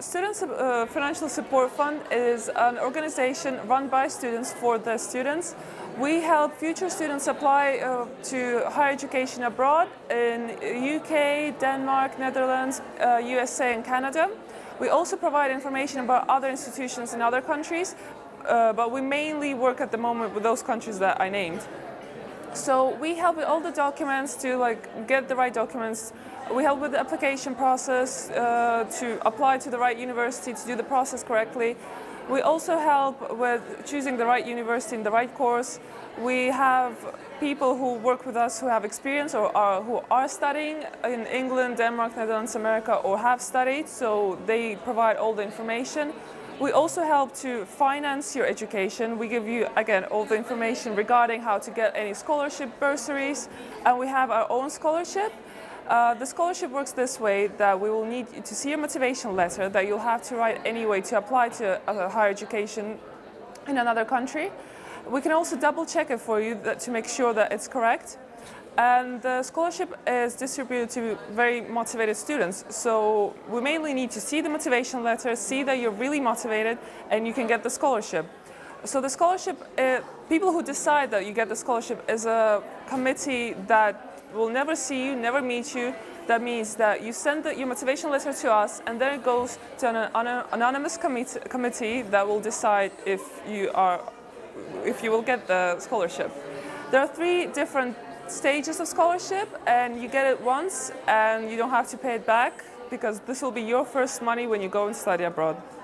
Student Financial Support Fund is an organization run by students for the students. We help future students apply to higher education abroad in UK, Denmark, Netherlands, USA and Canada. We also provide information about other institutions in other countries, but we mainly work at the moment with those countries that I named. So we help with all the documents to get the right documents. We help with the application process to apply to the right university, to do the process correctly. We also help with choosing the right university and the right course. We have people who work with us who have experience or who are studying in England, Denmark, Netherlands, America, or have studied, so they provide all the information. We also help to finance your education. We give you, again, all the information regarding how to get any scholarship, bursaries, and we have our own scholarship. The scholarship works this way, that we will need to see a motivation letter that you'll have to write anyway to apply to a higher education in another country. We can also double check it for you to make sure that it's correct. And the scholarship is distributed to very motivated students, so we mainly need to see the motivation letter, see that you're really motivated and you can get the scholarship. So the scholarship, people who decide that you get the scholarship is a committee that will never see you, never meet you. That means that you send your motivation letter to us and then it goes to an anonymous committee that will decide if you will get the scholarship. There are three different stages of scholarship, and you get it once and you don't have to pay it back, because this will be your first money when you go and study abroad.